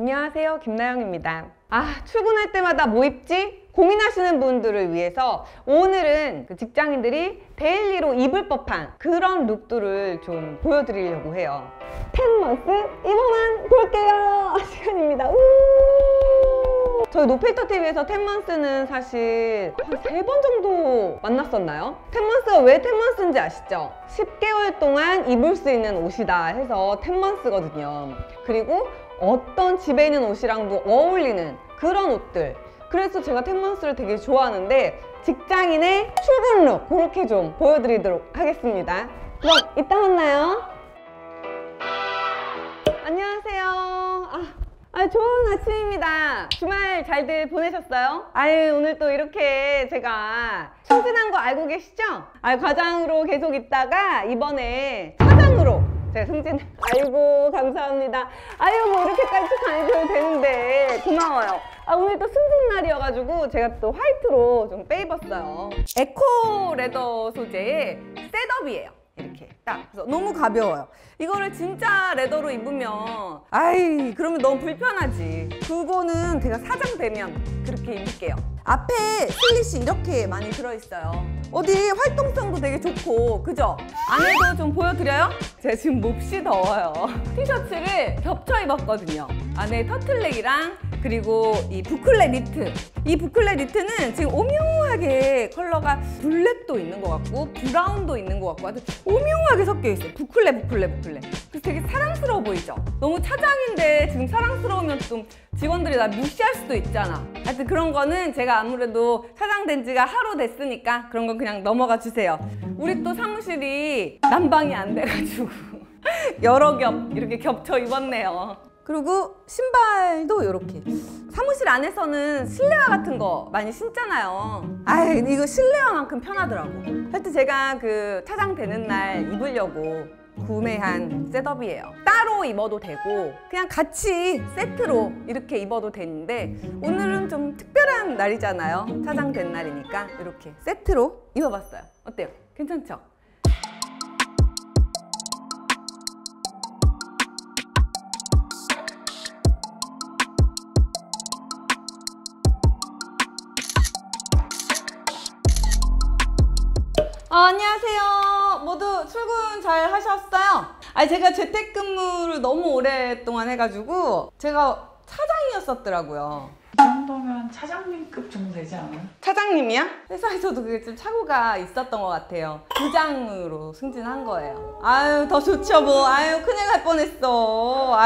안녕하세요, 김나영입니다. 출근할 때마다 뭐 입지? 고민하시는 분들을 위해서 오늘은 그 직장인들이 데일리로 입을 법한 그런 룩들을 좀 보여드리려고 해요. 텐먼스 입어만 볼게요 시간입니다. 저희 노필터TV에서 텐먼스는 사실 한 3번 정도 만났었나요? 텐먼스가 왜 텐먼스인지 아시죠? 10개월 동안 입을 수 있는 옷이다 해서 텐먼스거든요. 그리고 어떤 집에 있는 옷이랑도 어울리는 그런 옷들, 그래서 제가 텐먼스를 되게 좋아하는데 직장인의 출근 룩 그렇게 좀 보여드리도록 하겠습니다. 그럼 이따 만나요. 안녕하세요. 좋은 아침입니다. 주말 잘들 보내셨어요? 오늘 또 이렇게 제가 승진한 거 알고 계시죠? 과장으로 계속 있다가 이번에 차장으로 제가 승진. 감사합니다. 뭐 이렇게까지 축하해줘도 되는데 고마워요. 오늘 또 승진 날이어가지고 제가 또 화이트로 좀 빼입었어요. 에코 레더 소재의 셋업이에요. 이렇게 딱. 그래서 너무 가벼워요. 이거를 진짜 레더로 입으면 그러면 너무 불편하지. 그거는 제가 사장 되면 그렇게 입을게요. 앞에 슬릿이 이렇게 많이 들어있어요. 어디 활동성도 되게 좋고, 그죠? 안에도 좀 보여드려요? 제가 지금 몹시 더워요. 티셔츠를 겹쳐 입었거든요. 안에 터틀넥이랑 그리고 이 부클렛 니트. 이 부클렛 니트는 지금 오묘하게 컬러가 블랙도 있는 것 같고 브라운도 있는 것 같고 아주 오묘하게 섞여 있어요. 부클렛. 그래서 되게 사랑스러워 보이죠? 너무 차장인데 지금 사랑스러우면 좀 직원들이 나 무시할 수도 있잖아. 하여튼 그런 거는 제가 아무래도 차장된 지가 하루 됐으니까 그런 건 그냥 넘어가 주세요. 우리 또 사무실이 난방이 안 돼가지고 여러 겹 이렇게 겹쳐 입었네요. 그리고 신발도 이렇게. 사무실 안에서는 실내화 같은 거 많이 신잖아요. 이거 실내화만큼 편하더라고. 하여튼 제가 그 차장 되는 날 입으려고 구매한 셋업이에요. 따로 입어도 되고 그냥 같이 세트로 이렇게 입어도 되는데 오늘은 좀 특별한 날이잖아요. 차장 된 날이니까 이렇게 세트로 입어봤어요. 어때요? 괜찮죠? 안녕하세요. 모두 출근 잘 하셨어요? 제가 재택근무를 너무 오랫동안 해가지고 제가 차장이었었더라고요. 이 정도면 차장님급 정도 되지 않아요? 차장님이야? 회사에서도 그게 좀 착오가 있었던 것 같아요. 부장으로 승진한 거예요. 더 좋죠 뭐. 큰일 날 뻔했어.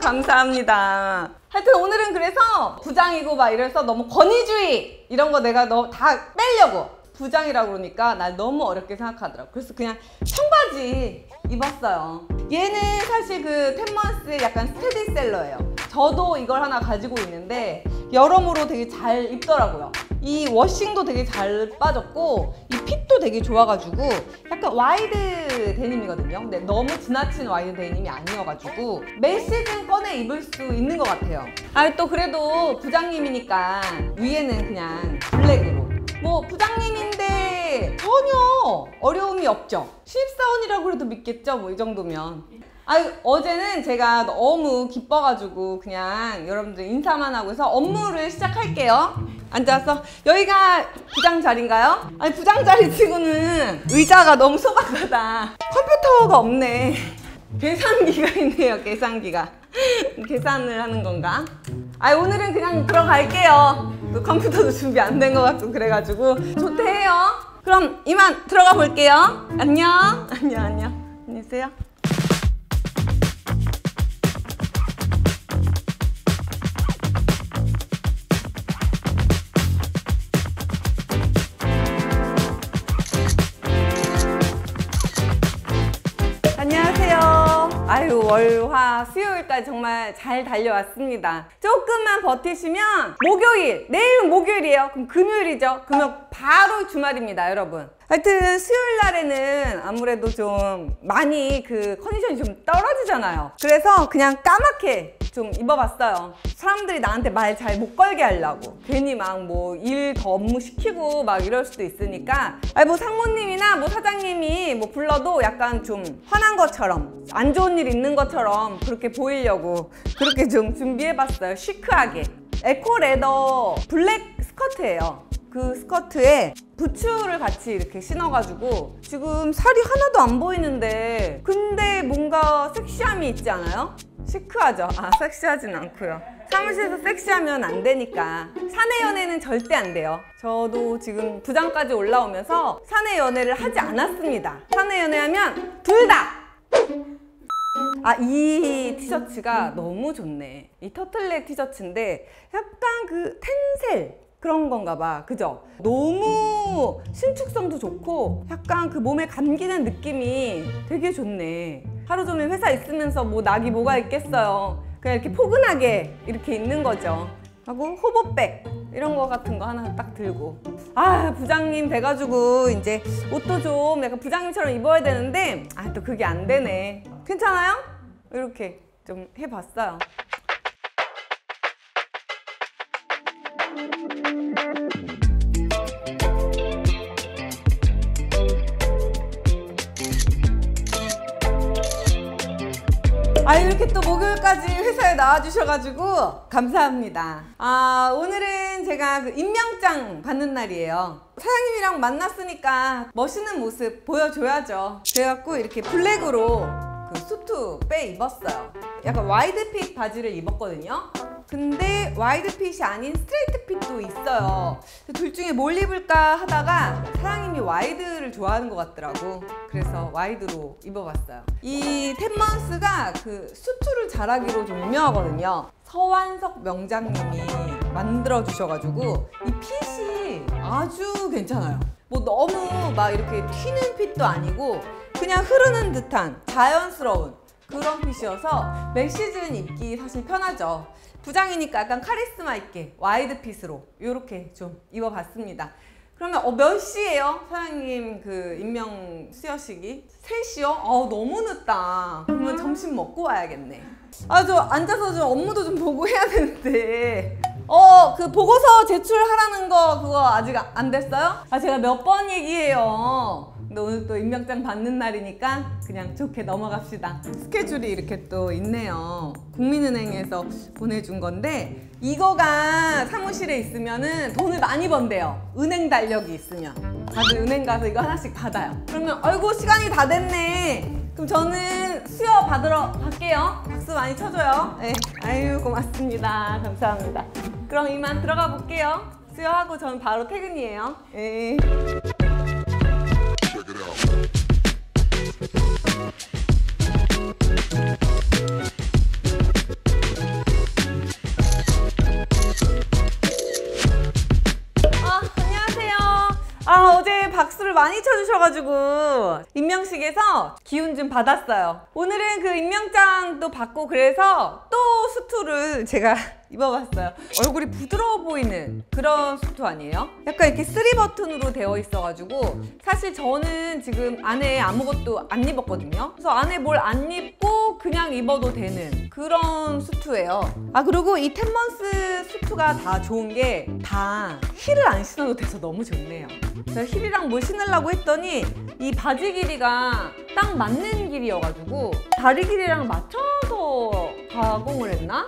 감사합니다. 하여튼 오늘은 그래서 부장이고 막 이래서 너무 권위주의 이런 거 내가 다 빼려고 부장이라고 그러니까 날 너무 어렵게 생각하더라고. 그래서 그냥 청바지 입었어요. 얘는 사실 그 텐먼스의 약간 스테디셀러예요. 저도 이걸 하나 가지고 있는데 여러모로 되게 잘 입더라고요. 이 워싱도 되게 잘 빠졌고 이 핏도 되게 좋아가지고 약간 와이드 데님이거든요. 근데 너무 지나친 와이드 데님이 아니어가지고 매 시즌 꺼내 입을 수 있는 것 같아요. 또 그래도 부장님이니까 위에는 그냥 블랙으로. 뭐 부장님인데 전혀 어려움이 없죠. 신입사원이라고 해도 믿겠죠 뭐 이 정도면. 어제는 제가 너무 기뻐가지고 그냥 여러분들 인사만 하고 해서 업무를 시작할게요. 앉아서. 여기가 부장 자리인가요? 부장 자리 치고는 의자가 너무 소박하다. 컴퓨터가 없네. 계산기가 있네요. 계산기가. 계산을 하는 건가? 오늘은 그냥 들어갈게요. 또 컴퓨터도 준비 안 된 것 같고 그래가지고 좋대요. 그럼 이만 들어가 볼게요. 안녕. 안녕히 계세요. 월화 수요일까지 정말 잘 달려왔습니다. 조금만 버티시면 목요일, 내일은 목요일이에요. 그럼 금요일이죠. 금요 바로 주말입니다, 여러분. 하여튼 수요일 날에는 아무래도 좀 많이 컨디션이 좀 떨어지잖아요. 그래서 그냥 까맣게 좀 입어봤어요. 사람들이 나한테 말 잘 못 걸게 하려고 괜히 막 뭐 일 더 업무 시키고 막 이럴 수도 있으니까, 아니 뭐 상무님이나 뭐 사장님이 뭐 불러도 약간 좀 화난 것처럼, 안 좋은 일 있는 것처럼 그렇게 보이려고 그렇게 좀 준비해봤어요. 시크하게. 에코레더 블랙 스커트예요. 그 스커트에 부츠를 같이 이렇게 신어가지고 지금 살이 하나도 안 보이는데, 근데 뭔가 섹시함이 있지 않아요? 시크하죠? 아, 섹시하진 않고요. 사무실에서 섹시하면 안 되니까. 사내 연애는 절대 안 돼요. 저도 지금 부장까지 올라오면서 사내 연애를 하지 않았습니다. 사내 연애하면 둘 다! 아, 이 티셔츠가 너무 좋네. 이 터틀넥 티셔츠인데 약간 그 텐셀 그런 건가 봐, 그죠? 너무 신축성도 좋고 약간 그 몸에 감기는 느낌이 되게 좋네. 하루 종일 회사 있으면서 뭐 낙이 뭐가 있겠어요. 그냥 이렇게 포근하게 이렇게 있는 거죠. 하고 호보백 이런 거 같은 거 하나 딱 들고, 아, 부장님 돼가지고 이제 옷도 좀 약간 부장님처럼 입어야 되는데, 아, 또 그게 안 되네. 괜찮아요? 이렇게 좀 해봤어요. 아, 이렇게 또 목요일까지 회사에 나와주셔가지고 감사합니다. 아, 오늘은 제가 그 임명장 받는 날이에요. 사장님이랑 만났으니까 멋있는 모습 보여줘야죠. 그래갖고 이렇게 블랙으로 그 수트 빼 입었어요. 약간 와이드핏 바지를 입었거든요. 근데 와이드핏이 아닌 스트레이트핏도 있어요. 둘 중에 뭘 입을까 하다가 사장님이 와이드를 좋아하는 것 같더라고. 그래서 와이드로 입어봤어요. 이 텐먼스가 그 수트를 잘하기로 좀 유명하거든요. 서완석 명장님이 만들어주셔가지고 이 핏이 아주 괜찮아요. 뭐 너무 막 이렇게 튀는 핏도 아니고 그냥 흐르는 듯한 자연스러운 그런 핏이어서 매 시즌 입기 사실 편하죠. 부장이니까 약간 카리스마 있게 와이드 핏으로 이렇게 좀 입어봤습니다. 그러면 몇 시예요? 사장님 그 임명 수여식이? 3시요? 아우, 너무 늦다. 그러면 점심 먹고 와야겠네. 아, 저 앉아서 좀 업무도 좀 보고 해야 되는데. 그 보고서 제출하라는 거 그거 아직 안 됐어요? 아, 제가 몇 번 얘기해요. 근데 오늘 또 임명장 받는 날이니까 그냥 좋게 넘어갑시다. 스케줄이 이렇게 또 있네요. 국민은행에서 보내준 건데, 이거가 사무실에 있으면은 돈을 많이 번대요. 은행 달력이 있으면 다들 은행 가서 이거 하나씩 받아요. 그러면 아이고, 시간이 다 됐네. 그럼 저는 수여 받으러 갈게요. 박수 많이 쳐줘요. 네. 아유, 고맙습니다. 감사합니다. 그럼 이만 들어가 볼게요. 수여하고 저는 바로 퇴근이에요. 네. 박수를 많이 쳐주셔가지고 임명식에서 기운 좀 받았어요. 오늘은 그 임명장도 받고 그래서 또 수트를 제가 입어봤어요. 얼굴이 부드러워 보이는 그런 수트 아니에요? 약간 이렇게 3버튼으로 되어 있어가지고, 사실 저는 지금 안에 아무것도 안 입었거든요. 그래서 안에 뭘 안 입고 그냥 입어도 되는 그런 수트예요. 아, 그리고 이 텐먼스 수트가 다 좋은 게 다 힐을 안 신어도 돼서 너무 좋네요. 제가 힐이랑 뭘 신으려고 했더니 이 바지 길이가 딱 맞는 길이여가지고 다리 길이랑 맞춰서 가공을 했나?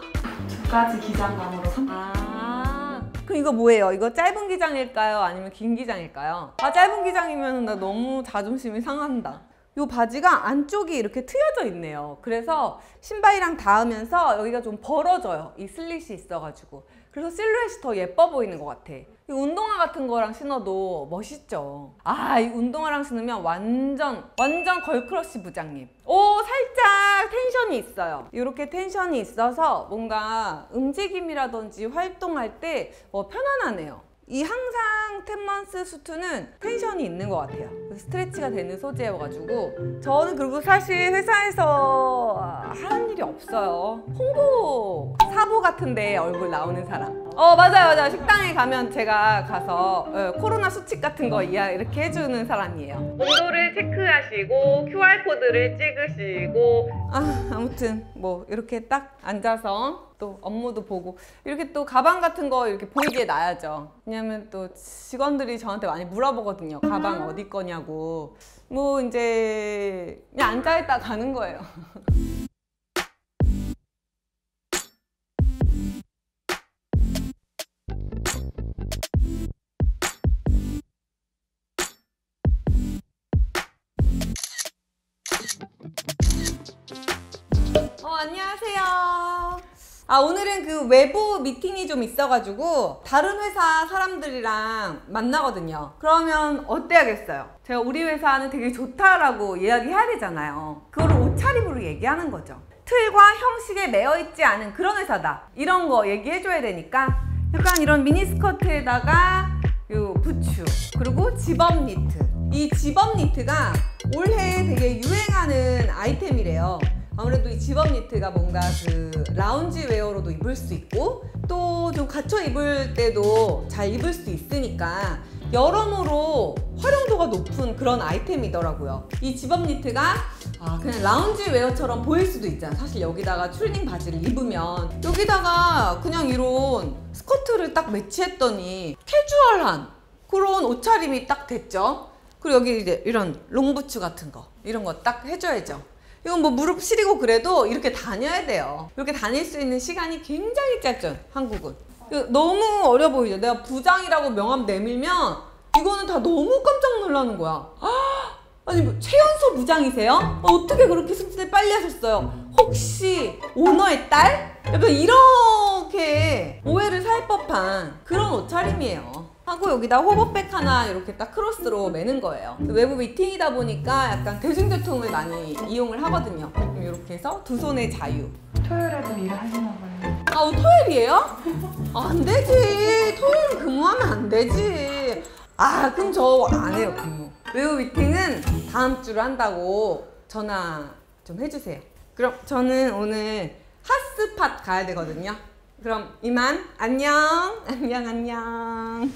두 가지 기장감으로. 아, 그럼 이거 뭐예요? 이거 짧은 기장일까요? 아니면 긴 기장일까요? 아, 짧은 기장이면 나 너무 자존심이 상한다. 이 바지가 안쪽이 이렇게 트여져 있네요. 그래서 신발이랑 닿으면서 여기가 좀 벌어져요. 이 슬릿이 있어가지고. 그래서 실루엣이 더 예뻐 보이는 것 같아. 이 운동화 같은 거랑 신어도 멋있죠. 아, 이 운동화랑 신으면 완전 걸크러쉬 부장님. 오, 살짝 텐션이 있어요. 이렇게 텐션이 있어서 뭔가 움직임이라든지 활동할 때 편안하네요. 이 항상 텐먼스 수트는 텐션이 있는 것 같아요. 스트레치가 되는 소재여가지고. 저는 그리고 사실 회사에서 하는 일이 없어요. 홍보 사보 학교 같은데 얼굴 나오는 사람. 맞아요, 맞아요. 식당에 가면 제가 가서 코로나 수칙 같은 거 이렇게 해주는 사람이에요. 온도를 체크하시고 QR코드를 찍으시고. 아무튼 뭐 이렇게 딱 앉아서 또 업무도 보고 이렇게 또 가방 같은 거 이렇게 보이게 놔야죠. 왜냐면 또 직원들이 저한테 많이 물어보거든요. 가방 어디 거냐고. 뭐 이제 그냥 앉아있다 가는 거예요. 안녕하세요. 오늘은 그 외부 미팅이 좀 있어가지고 다른 회사 사람들이랑 만나거든요. 그러면 어때야겠어요? 제가 우리 회사는 되게 좋다라고 이야기해야 되잖아요. 그걸 옷차림으로 얘기하는 거죠. 틀과 형식에 매여 있지 않은 그런 회사다, 이런 거 얘기해줘야 되니까 약간 이런 미니스커트에다가 요 부츠, 그리고 집업 니트. 이 집업 니트가 올해 되게 유행하는 아이템이래요. 아무래도 이 집업 니트가 뭔가 그 라운지 웨어로도 입을 수 있고 또 좀 갇혀 입을 때도 잘 입을 수 있으니까 여러모로 활용도가 높은 그런 아이템이더라고요. 이 집업 니트가 그냥 라운지 웨어처럼 보일 수도 있잖아. 사실 여기다가 추리닝 바지를 입으면 여기다가 그냥 이런 스커트를 딱 매치했더니 캐주얼한 그런 옷차림이 딱 됐죠. 그리고 여기 이제 이런 롱부츠 같은 거, 이런 거 딱 해줘야죠. 이건 뭐 무릎 시리고 그래도 이렇게 다녀야 돼요. 이렇게 다닐 수 있는 시간이 굉장히 짧죠, 한국은. 너무 어려 보이죠. 내가 부장이라고 명함 내밀면 이거는 다 너무 깜짝 놀라는 거야. 아니 뭐 최연소 부장이세요? 어떻게 그렇게 승진을 빨리 하셨어요? 혹시 오너의 딸? 약간 이렇게 오해를 살 법한 그런 옷차림이에요. 하고 여기다 호버백 하나 이렇게 딱 크로스로 매는 거예요. 외부 미팅이다 보니까 약간 대중교통을 많이 이용을 하거든요. 그럼 이렇게 해서 두 손의 자유. 토요일에도 일하시나 봐요. 오늘 토요일이에요? 안 되지. 토요일은 근무하면 안 되지. 그럼 저 안 해요, 근무. 외부 미팅은 다음 주로 한다고 전화 좀 해주세요. 그럼 저는 오늘 핫스팟 가야 되거든요. 그럼 이만 안녕. 안녕, 안녕.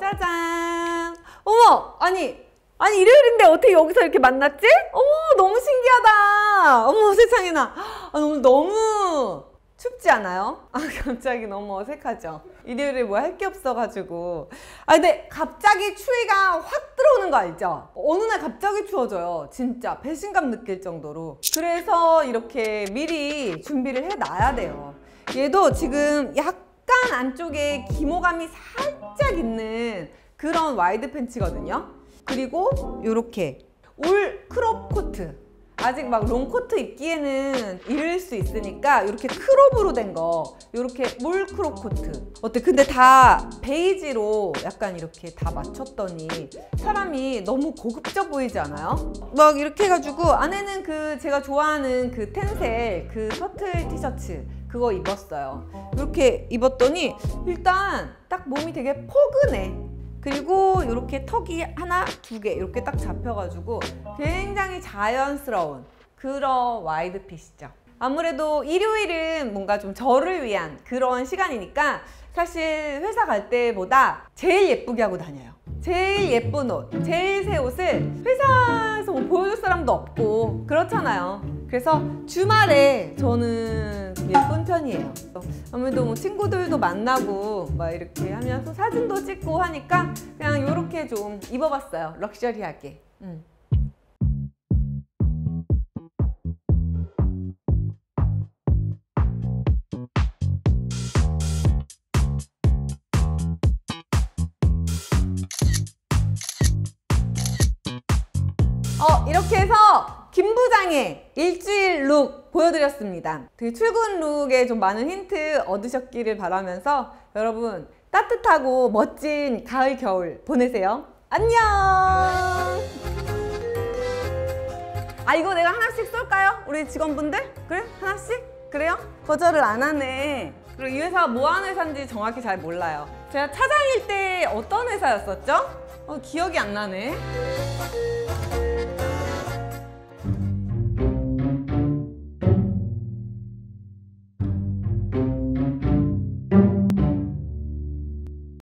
짜잔! 어머! 아니 일요일인데 어떻게 여기서 이렇게 만났지? 어머, 너무 신기하다. 어머, 세상에나. 너무 춥지 않아요? 갑자기 너무 어색하죠? 일요일에 뭐 할 게 없어가지고. 근데 갑자기 추위가 확 들어오는 거 알죠? 어느 날 갑자기 추워져요. 진짜 배신감 느낄 정도로. 그래서 이렇게 미리 준비를 해놔야 돼요. 얘도 지금 약간 안쪽에 기모감이 살짝 있는 그런 와이드 팬츠거든요. 그리고 요렇게 올 크롭 코트. 아직 막 롱코트 입기에는 이를 수 있으니까 이렇게 크롭으로 된 거, 이렇게 몰크롭 코트 어때? 근데 다 베이지로 약간 이렇게 다 맞췄더니 사람이 너무 고급져 보이지 않아요? 막 이렇게 해가지고 안에는 그 제가 좋아하는 그 텐셀 그 터틀 티셔츠 그거 입었어요. 이렇게 입었더니 일단 딱 몸이 되게 포근해. 그리고 이렇게 턱이 하나, 두 개 이렇게 딱 잡혀가지고 굉장히 자연스러운 그런 와이드 핏이죠. 아무래도 일요일은 뭔가 좀 저를 위한 그런 시간이니까 사실 회사 갈 때보다 제일 예쁘게 하고 다녀요. 제일 예쁜 옷, 제일 새 옷을 회사에서 뭐 보여줄 사람도 없고 그렇잖아요. 그래서 주말에 저는 예쁜 편이에요. 아무래도 뭐 친구들도 만나고 막 이렇게 하면서 사진도 찍고 하니까 그냥 이렇게 좀 입어봤어요, 럭셔리하게. 이렇게 해서 김 부장의 일주일 룩 보여드렸습니다. 되게 출근 룩에 좀 많은 힌트 얻으셨기를 바라면서 여러분 따뜻하고 멋진 가을 겨울 보내세요. 안녕. 아, 이거 내가 하나씩 쏠까요? 우리 직원분들? 그래? 하나씩? 그래요? 거절을 안 하네. 그리고 이 회사가 뭐 하는 회사인지 정확히 잘 몰라요. 제가 차장일 때 어떤 회사였었죠? 기억이 안 나네.